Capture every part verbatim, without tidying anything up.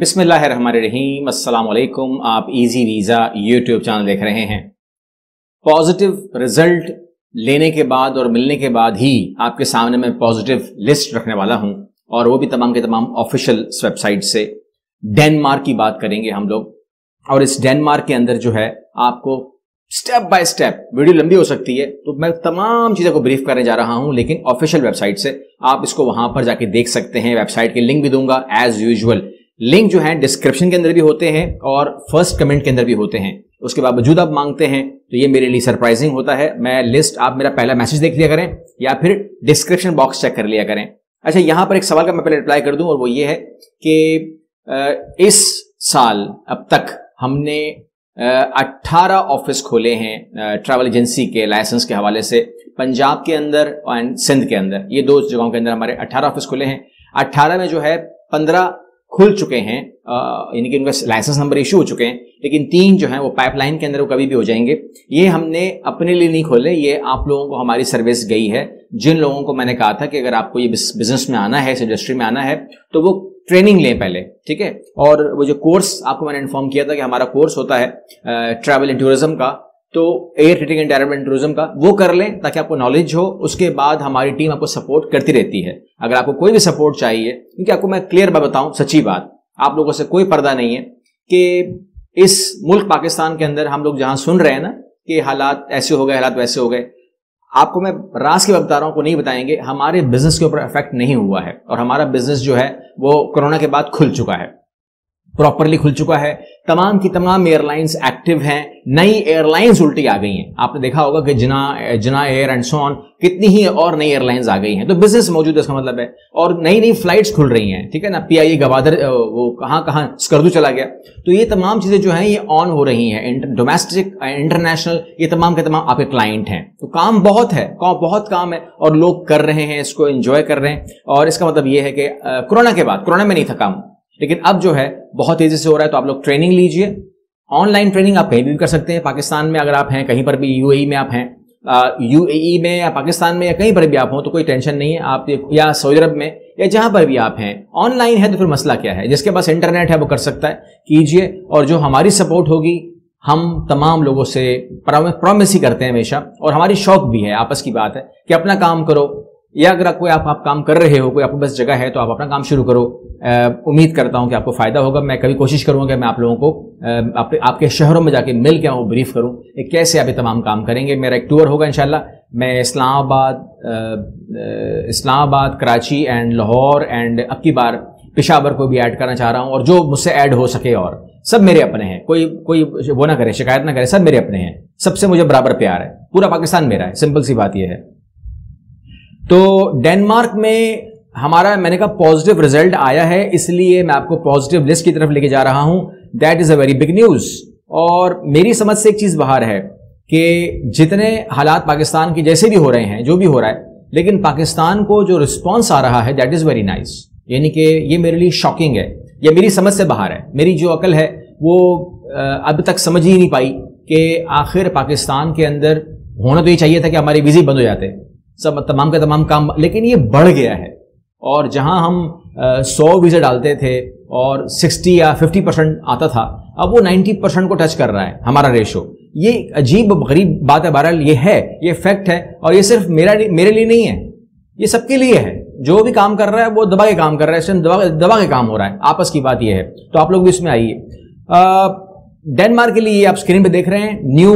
बिस्मिल्लाहिर्रहमानिर्रहीम, अस्सलाम वालेकुम। आप इजी वीज़ा यूट्यूब चैनल देख रहे हैं। पॉजिटिव रिजल्ट लेने के बाद और मिलने के बाद ही आपके सामने मैं पॉजिटिव लिस्ट रखने वाला हूं, और वो भी तमाम के तमाम ऑफिशियल वेबसाइट से। डेनमार्क की बात करेंगे हम लोग, और इस डेनमार्क के अंदर जो है आपको स्टेप बाय स्टेप, वीडियो लंबी हो सकती है तो मैं तमाम चीज़ों को ब्रीफ करने जा रहा हूं, लेकिन ऑफिशियल वेबसाइट से आप इसको वहां पर जाके देख सकते हैं। वेबसाइट के लिंक भी दूंगा, एज यूजुअल लिंक जो है डिस्क्रिप्शन के अंदर भी होते हैं और फर्स्ट कमेंट के अंदर भी होते हैं। उसके बावजूद आप मांगते हैं तो ये मेरे लिए सरप्राइजिंग होता है। मैं लिस्ट, आप मेरा पहला मैसेज देख लिया करें या फिर डिस्क्रिप्शन बॉक्स चेक कर लिया करें। अच्छा, यहां पर एक सवाल का मैं पहले रिप्लाई कर दूं, और वो ये है कि इस साल अब तक हमने अट्ठारह ऑफिस खोले हैं ट्रैवल एजेंसी के लाइसेंस के हवाले से, पंजाब के अंदर एंड सिंध के अंदर। ये दो जगहों के अंदर हमारे अट्ठारह ऑफिस खुले हैं। अट्ठारह में जो है पंद्रह खुल चुके हैं, यानी कि उनका लाइसेंस नंबर इशू हो चुके हैं, लेकिन तीन जो हैं वो पाइपलाइन के अंदर, वो कभी भी हो जाएंगे। ये हमने अपने लिए नहीं खोले, ये आप लोगों को हमारी सर्विस गई है। जिन लोगों को मैंने कहा था कि अगर आपको ये बिजनेस में आना है, इस इंडस्ट्री में आना है, तो वो ट्रेनिंग लें पहले, ठीक है। और वो जो कोर्स आपको मैंने इन्फॉर्म किया था कि हमारा कोर्स होता है ट्रैवल एंड टूरिज्म का, तो एयर ट्रेडिंग एंड एयरमेंट टूरिज्म का, वो कर लें ताकि आपको नॉलेज हो। उसके बाद हमारी टीम आपको सपोर्ट करती रहती है। अगर आपको कोई भी सपोर्ट चाहिए, क्योंकि आपको मैं क्लियर बात बताऊं, सच्ची बात, आप लोगों से कोई पर्दा नहीं है कि इस मुल्क पाकिस्तान के अंदर हम लोग जहां सुन रहे हैं ना कि हालात ऐसे हो गए, हालात वैसे हो गए, आपको मैं रास के बता रहा हूं, को नहीं बताएंगे। हमारे बिजनेस के ऊपर इफेक्ट नहीं हुआ है, और हमारा बिजनेस जो है वो कोरोना के बाद खुल चुका है, प्रॉपरली खुल चुका है। तमाम की तमाम एयरलाइंस एक्टिव हैं, नई एयरलाइंस उल्टी आ गई हैं। आपने देखा होगा कि Jinnah Jinnah air and so on, कितनी ही और नई एयरलाइंस आ गई हैं, तो बिजनेस मौजूद है, इसका मतलब है। और नई नई फ्लाइट्स खुल रही हैं, ठीक है ना। पीआईए गवादर, वो कहाँ कहाँ स्कर्दू चला गया, तो ये तमाम चीजें जो हैं ये ऑन हो रही हैं। डोमेस्टिक, इंटरनेशनल, ये तमाम के तमाम आपके क्लाइंट हैं, तो काम बहुत है, बहुत काम है, और लोग कर रहे हैं, इसको एंजॉय कर रहे हैं। और इसका मतलब ये है कि कोरोना के बाद, कोरोना में नहीं था काम, लेकिन अब जो है बहुत तेजी से हो रहा है। तो आप लोग ट्रेनिंग लीजिए, ऑनलाइन ट्रेनिंग आप कहीं भी कर सकते हैं। पाकिस्तान में अगर आप हैं, कहीं पर भी, यूएई में आप हैं, यूएई में या पाकिस्तान में या कहीं पर भी आप हो, तो कोई टेंशन नहीं है। आप या सऊदी अरब में या जहां पर भी आप हैं, ऑनलाइन है तो फिर मसला क्या है। जिसके पास इंटरनेट है वो कर सकता है, कीजिए। और जो हमारी सपोर्ट होगी, हम तमाम लोगों से प्रॉमिस ही करते हैं हमेशा, और हमारी शौक भी है, आपस की बात है कि अपना काम करो, या अगर कोई आप, आप काम कर रहे हो, कोई आपको बस जगह है, तो आप अपना काम शुरू करो। आ, उम्मीद करता हूं कि आपको फायदा होगा। मैं कभी कोशिश करूंगा कि मैं आप लोगों को आ, आप, आपके शहरों में जाके मिल के आऊँ, ब्रीफ करूं कि कैसे आप ये तमाम काम करेंगे। मेरा एक टूर होगा इंशाल्लाह। मैं इस्लामाबाद इस्लामाबाद कराची एंड लाहौर एंड अब की बार पेशावर को भी ऐड करना चाह रहा हूँ, और जो मुझसे ऐड हो सके। और सब मेरे अपने हैं, कोई कोई वो ना करे, शिकायत ना करे, सब मेरे अपने हैं, सबसे मुझे बराबर प्यार है, पूरा पाकिस्तान मेरा है, सिंपल सी बात यह है। तो डेनमार्क में हमारा, मैंने कहा पॉजिटिव रिजल्ट आया है, इसलिए मैं आपको पॉजिटिव लिस्ट की तरफ लेके जा रहा हूं। That is a very big news. और मेरी समझ से एक चीज बाहर है कि जितने हालात पाकिस्तान के जैसे भी हो रहे हैं, जो भी हो रहा है, लेकिन पाकिस्तान को जो रिस्पॉन्स आ रहा है, दैट इज वेरी नाइस। यानी कि ये मेरे लिए शॉकिंग है, यह मेरी समझ से बाहर है। मेरी जो अकल है वो अब तक समझ ही नहीं पाई कि आखिर पाकिस्तान के अंदर होना तो ये चाहिए था कि हमारे वीजे बंद हो जाते सब, तमाम का तमाम काम, लेकिन ये बढ़ गया है। और जहां हम सौ वीज़ा डालते थे और सिक्सटी या फिफ्टी परसेंट आता था, अब वो नाइन्टी परसेंट को टच कर रहा है हमारा रेशो। ये अजीब गरीब बात है, बहरहाल ये है, ये फैक्ट है। और ये सिर्फ मेरा मेरे लिए नहीं है, ये सबके लिए है। जो भी काम कर रहा है वो दबा के काम कर रहा है, इसमें दबा दबा के काम हो रहा है, आपस की बात ये है। तो आप लोग भी इसमें आइए। डेनमार्क के लिए आप स्क्रीन पर देख रहे हैं, न्यू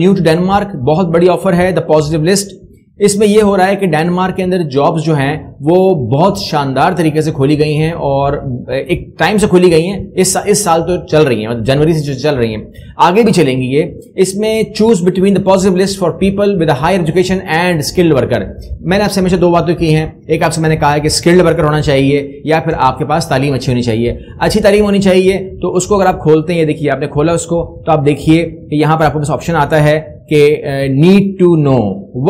न्यू टू डेनमार्क, बहुत बड़ी ऑफर है। द पॉजिटिव लिस्ट, इसमें यह हो रहा है कि डेनमार्क के अंदर जॉब्स जो हैं वो बहुत शानदार तरीके से खोली गई हैं, और एक टाइम से खोली गई हैं, इस सा, इस साल तो चल रही हैं, मतलब जनवरी से जो चल रही हैं, आगे भी चलेंगी ये। इसमें choose between the positive list for people with higher education and skilled worker. मैंने आपसे हमेशा दो बातें की हैं, एक आपसे मैंने कहा है कि स्किल्ड वर्कर होना चाहिए, या फिर आपके पास तालीम अच्छी होनी चाहिए। अच्छी तालीम होनी चाहिए, तो उसको अगर आप खोलते हैं, ये देखिए आपने खोला उसको, तो आप देखिए यहाँ पर आपके पास ऑप्शन आता है कि need to know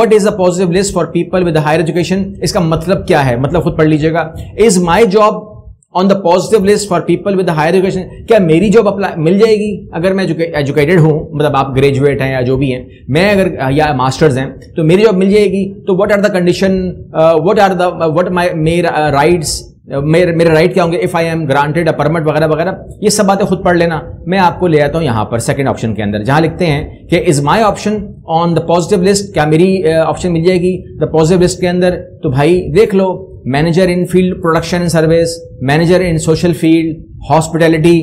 what is a positive list for people with higher education. इसका मतलब क्या है, मतलब खुद पढ़ लीजिएगा। Is my job on the positive list for people with higher education, क्या मेरी जॉब अप्लाई मिल जाएगी अगर मैं एजुकेटेड हूं, मतलब आप ग्रेजुएट हैं या जो भी हैं, मैं अगर या मास्टर्स हैं तो मेरी जॉब मिल जाएगी। तो what are the condition, what are the what my मेरा राइट्स, मेरे मेरे राइट क्या होंगे, if I am granted a permit वगैरह वगैरह, ये सब बातें खुद पढ़ लेना। मैं आपको ले आता हूँ यहाँ पर सेकंड ऑप्शन के अंदर, जहाँ लिखते हैं कि is my option on the positive list, क्या मेरी ऑप्शन uh, मिल जाएगी द पॉजिटिव लिस्ट के अंदर। तो भाई देख लो, manager in field production and service, manager in social field, hospitality,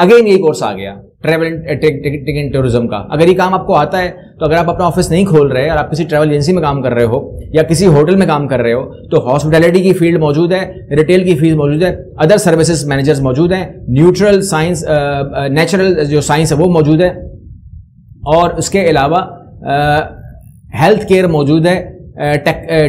again ये कोर्स आ गया ट्रैवल एंड टूरिज्म का। अगर ये काम आपको आता है तो अगर आप अपना ऑफिस नहीं खोल रहे और आप किसी ट्रैवल एजेंसी में काम कर रहे हो या किसी होटल में काम कर रहे हो, तो हॉस्पिटैलिटी की फील्ड मौजूद है, रिटेल की फील्ड मौजूद है, अदर सर्विसेज मैनेजर्स मौजूद हैं, न्यूट्रल साइंस नेचुरल जो साइंस है वो मौजूद है, और उसके अलावा हेल्थ केयर मौजूद है,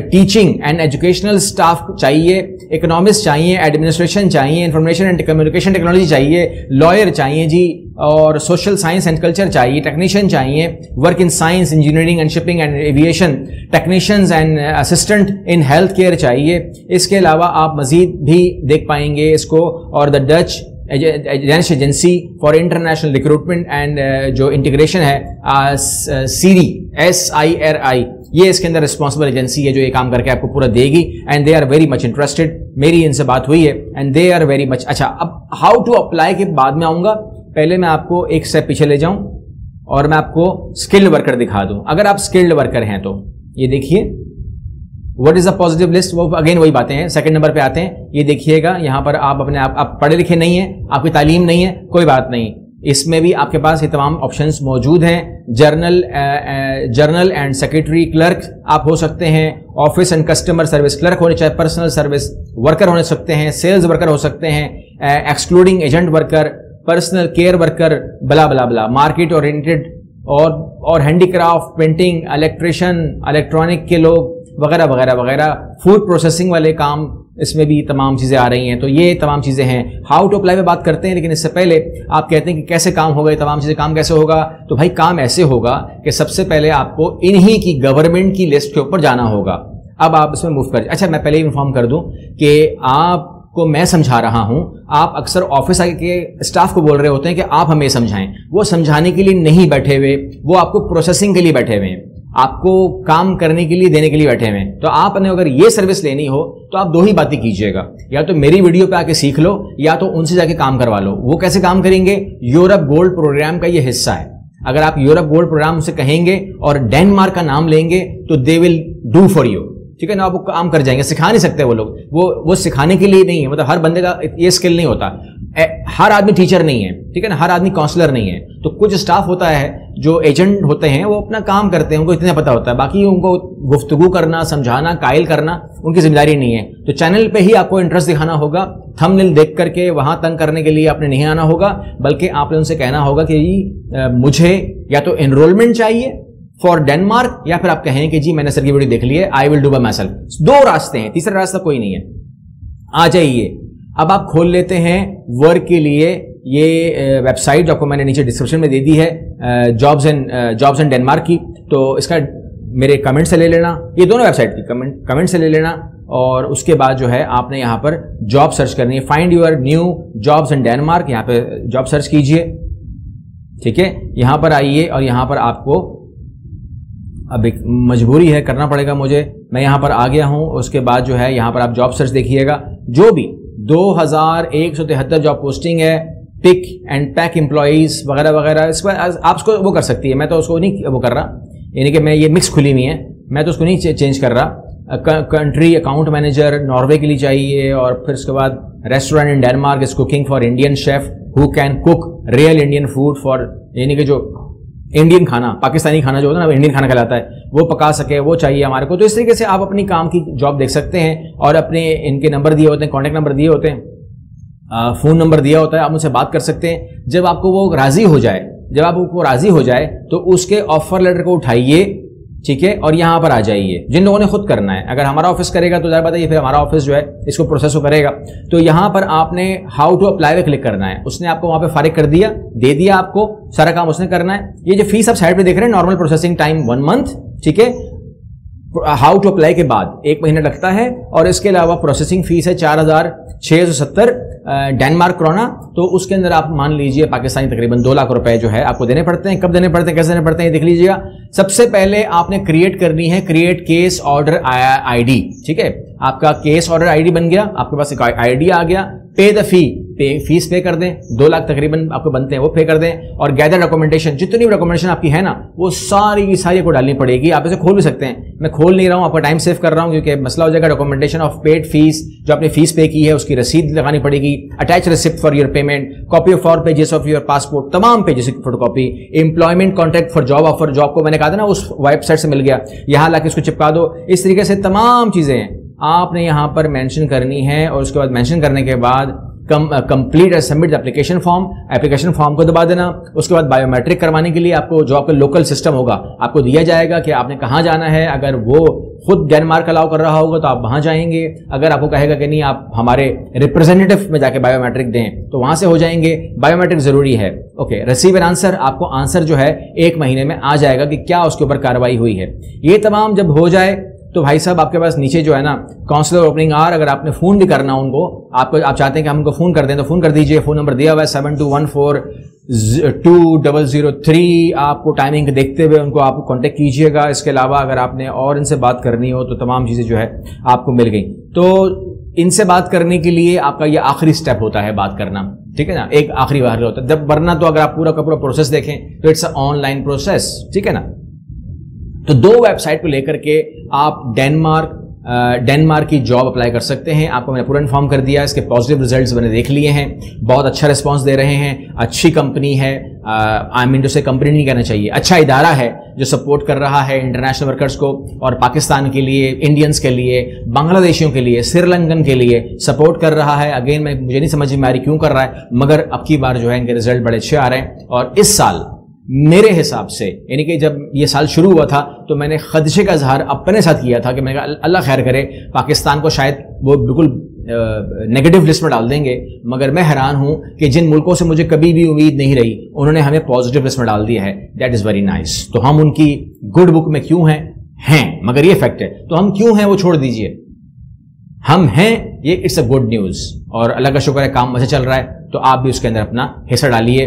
टीचिंग एंड एजुकेशनल स्टाफ चाहिए, इकोनॉमिक्स चाहिए, एडमिनिस्ट्रेशन चाहिए, इंफॉर्मेशन एंड कम्युनिकेशन टेक्नोलॉजी चाहिए, लॉयर चाहिए जी, और सोशल साइंस एंड कल्चर चाहिए, टेक्नीशियन चाहिए, work in science engineering and shipping and aviation, technicians and assistant in health care चाहिए। इसके अलावा आप मजीद भी देख पाएंगे इसको, और the Dutch Danish agency for international recruitment and जो इंटीग्रेशन है सीरी एस आई आर आई, ये इसके अंदर रिस्पॉन्सिबल एजेंसी है जो ये काम करके आपको पूरा देगी, and they are very much interested. मेरी इनसे बात हुई है and they are very much. अच्छा, अब हाउ टू अप्लाई के बाद में आऊँगा, पहले मैं आपको एक स्टेप पीछे ले जाऊं और मैं आपको स्किल्ड वर्कर दिखा दूं। अगर आप स्किल्ड वर्कर हैं तो ये देखिए what is a positive list, वो अगेन वही बातें हैं, सेकंड नंबर पे आते हैं। ये देखिएगा यहाँ पर आप अपने आप, आप पढ़े लिखे नहीं हैं, आपकी तालीम नहीं है, कोई बात नहीं, इसमें भी आपके पास ये तमाम ऑप्शंस मौजूद हैं। General general and secretary clerk आप हो सकते हैं, office and customer service clerk होने चाहिए, पर्सनल सर्विस वर्कर होने सकते हैं, सेल्स वर्कर हो सकते हैं, excluding agent worker, personal care worker, blah blah blah, market oriented और और हैंडीक्राफ्ट, पेंटिंग, इलेक्ट्रिशियन, इलेक्ट्रॉनिक के लोग वगैरह वगैरह वगैरह, फूड प्रोसेसिंग वाले काम, इसमें भी तमाम चीज़ें आ रही हैं। तो ये तमाम चीज़ें हैं। हाउ टू अप्लाई में बात करते हैं, लेकिन इससे पहले आप कहते हैं कि कैसे काम होगा, ये तमाम चीज़ें काम कैसे होगा, तो भाई काम ऐसे होगा कि सबसे पहले आपको इन्हीं की गवर्नमेंट की लिस्ट के ऊपर जाना होगा। अब आप इसमें मूव कर, अच्छा मैं पहले ही इन्फॉर्म कर दूं कि आप को मैं समझा रहा हूं, आप अक्सर ऑफिस के स्टाफ को बोल रहे होते हैं कि आप हमें समझाएं, वो समझाने के लिए नहीं बैठे हुए, वो आपको प्रोसेसिंग के लिए बैठे हुए हैं, आपको काम करने के लिए देने के लिए बैठे हुए हैं। तो आपने अगर ये सर्विस लेनी हो तो आप दो ही बातें कीजिएगा, या तो मेरी वीडियो पे आके सीख लो या तो उनसे जाके काम करवा लो। वो कैसे काम करेंगे, यूरोप गोल्ड प्रोग्राम का ये हिस्सा है। अगर आप यूरोप गोल्ड प्रोग्राम से कहेंगे और डेनमार्क का नाम लेंगे तो they will do for you, ठीक है ना, आप वो काम कर जाएंगे, सिखा नहीं सकते वो लोग, वो वो सिखाने के लिए नहीं है, मतलब हर बंदे का ये स्किल नहीं होता, ए, हर आदमी टीचर नहीं है, ठीक है ना, हर आदमी काउंसलर नहीं है। तो कुछ स्टाफ होता है जो एजेंट होते हैं, वो अपना काम करते हैं, उनको इतना पता होता है, बाकी उनको गुफ्तगू करना, समझाना, कायल करना उनकी जिम्मेदारी नहीं है। तो चैनल पे ही आपको इंटरेस्ट दिखाना होगा, थंबनेल देख करके वहाँ तंग करने के लिए आपने नहीं आना होगा, बल्कि आपने उनसे कहना होगा कि जी मुझे या तो एनरोलमेंट चाहिए फॉर डेनमार्क, या फिर आप कहें कि जी मैंने सर की वीडियो देख ली है, I will do by myself. दो रास्ते हैं, तीसरा रास्ता कोई नहीं है। आ जाइए, अब आप खोल लेते हैं वर्क के लिए ये वेबसाइट जो आपको मैंने नीचे डिस्क्रिप्शन में दे दी है, jobs and jobs and Denmark की, तो इसका मेरे कमेंट से ले लेना, ये दोनों वेबसाइट की कमेंट कमेंट से ले लेना, और उसके बाद जो है आपने यहाँ पर जॉब सर्च करनी है, find your new jobs in Denmark, यहाँ पर जॉब सर्च कीजिए, ठीक है, यहाँ पर आइए, और यहाँ पर आपको अब एक मजबूरी है करना पड़ेगा मुझे, मैं यहाँ पर आ गया हूँ। उसके बाद जो है यहाँ पर आप जॉब सर्च देखिएगा, जो भी दो हज़ार एक सौ तिहत्तर जॉब पोस्टिंग है, पिक एंड पैक एम्प्लॉइज़ वगैरह वगैरह, इस पर आप उसको वो कर सकती है, मैं तो उसको नहीं वो कर रहा, यानी कि मैं ये मिक्स खुली हुई है, मैं तो उसको नहीं चेंज कर रहा। कंट्री अकाउंट मैनेजर नॉर्वे के लिए चाहिए, और फिर उसके बाद restaurant in Denmark is cooking for Indian chef who can cook real Indian food for, यानी कि जो इंडियन खाना, पाकिस्तानी खाना जो होता है ना, इंडियन खाना कहलाता है, वो पका सके, वो चाहिए हमारे को। तो इस तरीके से आप अपनी काम की जॉब देख सकते हैं, और अपने इनके नंबर दिए होते हैं, कॉन्टैक्ट नंबर दिए होते हैं, फ़ोन नंबर दिया होता है, आप उनसे बात कर सकते हैं। जब आपको वो राज़ी हो जाए, जब आपको राज़ी हो जाए तो उसके ऑफर लेटर को उठाइए, ठीक है, और यहाँ पर आ जाइए। जिन लोगों ने खुद करना है, अगर हमारा ऑफिस करेगा तो ज़्यादा बताइए, फिर हमारा ऑफिस जो है इसको प्रोसेस करेगा। तो यहाँ पर आपने हाउ टू अप्लाई पे क्लिक करना है, उसने आपको वहाँ पे फारिग कर दिया, दे दिया, आपको सारा काम उसने करना है। ये जो फीस आप साइड पे देख रहे हैं, normal processing time one month, ठीक है, हाउ टू अप्लाई के बाद एक महीना लगता है, और इसके अलावा प्रोसेसिंग फीस है चार हज़ार छः सौ सत्तर, डेनमार्क करोना, तो उसके अंदर आप मान लीजिए पाकिस्तानी तकरीबन दो लाख रुपए जो है आपको देने पड़ते हैं। कब देने पड़ते हैं, कैसे देने पड़ते हैं, देख लीजिएगा। सबसे पहले आपने क्रिएट करनी है क्रिएट केस ऑर्डर आईडी, ठीक है। आपका केस ऑर्डर आईडी बन गया, आपके पास एक आईडी आ गया। पे द फी, पे फीस पे कर दें, दो लाख तकरीबन आपको बनते हैं वो पे कर दें। और गैदर डॉक्यूमेंटेशन, जितनी भी डॉक्यूमेंटेशन आपकी है ना वो सारी की सारी को डालनी पड़ेगी। आप इसे खोल भी सकते हैं, मैं खोल नहीं रहा हूँ, आपका टाइम सेव कर रहा हूँ, क्योंकि मसला हो जाएगा। डॉक्यूमेंटेशन ऑफ पेड फीस, जो आपने फीस पे की है उसकी रसीद लगानी पड़ेगी, attach receipt for your payment, copy of four pages of your passport, तमाम पेजेस की photo copy, employment contract for job offer, job को मैंने कहा था ना उस वेबसाइट से मिल गया, यहाँ लाके उसको चिपका दो। इस तरीके से तमाम चीज़ें हैं आपने यहाँ पर मेंशन करनी है। और उसके बाद मेंशन करने के बाद come complete and submit application form, application form को दबा देना। उसके बाद बायोमेट्रिक करवाने के लिए आपको जो आपका लोकल सिस्टम होगा आपको दिया जाएगा कि आपने कहाँ जाना है। अगर वो खुद डेनमार्क अलाउ कर रहा होगा तो आप वहाँ जाएंगे, अगर आपको कहेगा कि नहीं आप हमारे रिप्रेजेंटेटिव में जाके बायोमेट्रिक दें तो वहाँ से हो जाएंगे। बायोमेट्रिक ज़रूरी है। ओके, रिसीव एन आंसर, आपको आंसर जो है एक महीने में आ जाएगा कि क्या उसके ऊपर कार्रवाई हुई है। ये तमाम जब हो जाए तो भाई साहब आपके पास नीचे जो है ना काउंसलर ओपनिंग आर, अगर आपने फ़ोन भी करना उनको, आपको आप चाहते हैं कि हम उनको फ़ोन कर दें तो फ़ोन कर दीजिए। फ़ोन नंबर दिया हुआ है seven two one four two double zero three. आपको टाइमिंग देखते हुए उनको आप कांटेक्ट कीजिएगा। इसके अलावा अगर आपने और इनसे बात करनी हो तो तमाम चीज़ें जो है आपको मिल गई। तो इनसे बात करने के लिए आपका ये आखिरी स्टेप होता है बात करना, ठीक है ना, एक आखिरी बार होता है। जब वरना तो अगर आप पूरा का पूरा प्रोसेस देखें तो इट्स अ ऑनलाइन प्रोसेस, ठीक है ना। तो दो वेबसाइट को लेकर के आप डेनमार्क डेनमार्क की जॉब अप्लाई कर सकते हैं। आपको मैंने पूरा इन्फॉर्म कर दिया, इसके पॉजिटिव रिजल्ट्स मैंने देख लिए हैं, बहुत अच्छा रिस्पांस दे रहे हैं, अच्छी कंपनी है, आई मीन उसे कंपनी नहीं कहना चाहिए, अच्छा इदारा है जो सपोर्ट कर रहा है इंटरनेशनल वर्कर्स को, और पाकिस्तान के लिए, इंडियंस के लिए, बांग्लादेशियों के लिए, श्रीलंकन के लिए सपोर्ट कर रहा है। अगेन मैं मुझे नहीं समझ में आ रही क्यों कर रहा है, मगर अब की बार जो है इनके रिजल्ट बड़े अच्छे आ रहे हैं। और इस साल मेरे हिसाब से, यानी कि जब ये साल शुरू हुआ था तो मैंने खदशे का इजहार अपने साथ किया था कि मैंने कहा अल्लाह खैर करे, पाकिस्तान को शायद वो बिल्कुल नेगेटिव लिस्ट में डाल देंगे। मगर मैं हैरान हूं कि जिन मुल्कों से मुझे कभी भी उम्मीद नहीं रही उन्होंने हमें पॉजिटिव लिस्ट में डाल दिया है। That is very nice. तो हम उनकी गुड बुक में क्यों हैं हैं मगर ये फैक्ट है। तो हम क्यों हैं वो छोड़ दीजिए, हम हैं, ये इट्स अ गुड न्यूज़। और अल्लाह का शुक्र है काम अच्छा चल रहा है, तो आप भी उसके अंदर अपना हिस्सा डालिए।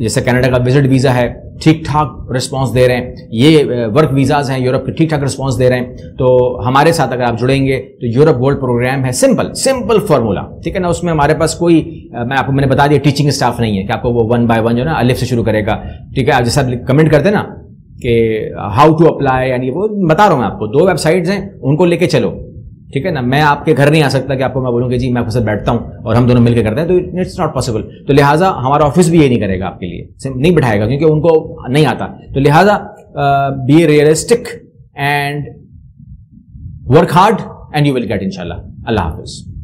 जैसे कनाडा का विजिट वीज़ा है, ठीक ठाक रिस्पांस दे रहे हैं। ये वर्क वीज़ाज़ हैं यूरोप के, ठीक ठाक रिस्पांस दे रहे हैं। तो हमारे साथ अगर आप जुड़ेंगे तो यूरोप गोल्ड प्रोग्राम है, सिंपल सिंपल फार्मूला, ठीक है ना। उसमें हमारे पास कोई, मैं आपको मैंने बता दिया, टीचिंग स्टाफ नहीं है कि आपको वो वन बाय वन जो ना अलिफ से शुरू करेगा, ठीक है। आप जैसे आप कमेंट करते ना कि हाउ टू अप्लाई, यानी वो बता रहा हूँ मैं आपको, दो वेबसाइट्स हैं उनको लेके चलो, ठीक है ना। मैं आपके घर नहीं आ सकता कि आपको मैं बोलूँ कि जी मैं आपके साथ बैठता हूँ और हम दोनों मिलकर करते हैं, तो इट्स नॉट पॉसिबल। तो लिहाजा हमारा ऑफिस भी ये नहीं करेगा, आपके लिए नहीं बैठाएगा, क्योंकि उनको नहीं आता। तो लिहाजा be realistic and work hard and you will get इंशाल्लाह। अल्लाह हाफिज।